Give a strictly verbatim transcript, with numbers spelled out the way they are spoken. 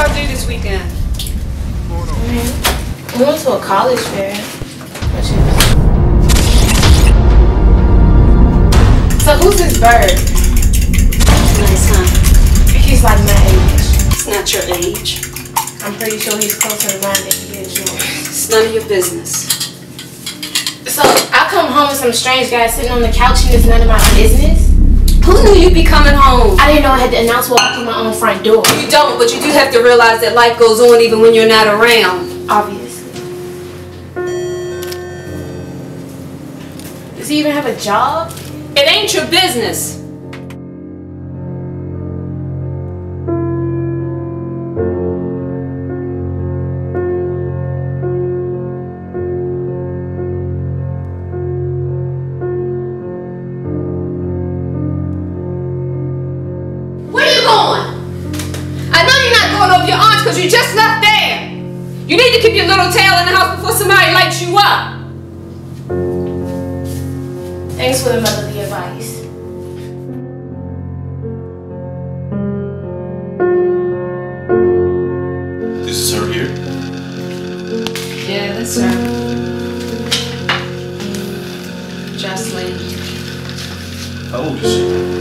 y'all do this weekend? Mm-hmm. We went to a college fair. So who's this bird? Nice, huh? He's like my age. It's not your age. I'm pretty sure he's closer to mine than he is yours. It's none of your business. So I come home with some strange guy sitting on the couch and it's none of my business? Who knew you'd be coming home? I didn't know I had to announce walk through my own front door. You don't, but you do have to realize that life goes on even when you're not around. Obviously. Does he even have a job? It ain't your business. You just left there. You need to keep your little tail in the house before somebody lights you up. Thanks for the motherly advice. This is her here? Yeah, that's her. Jocelyn. How old is she?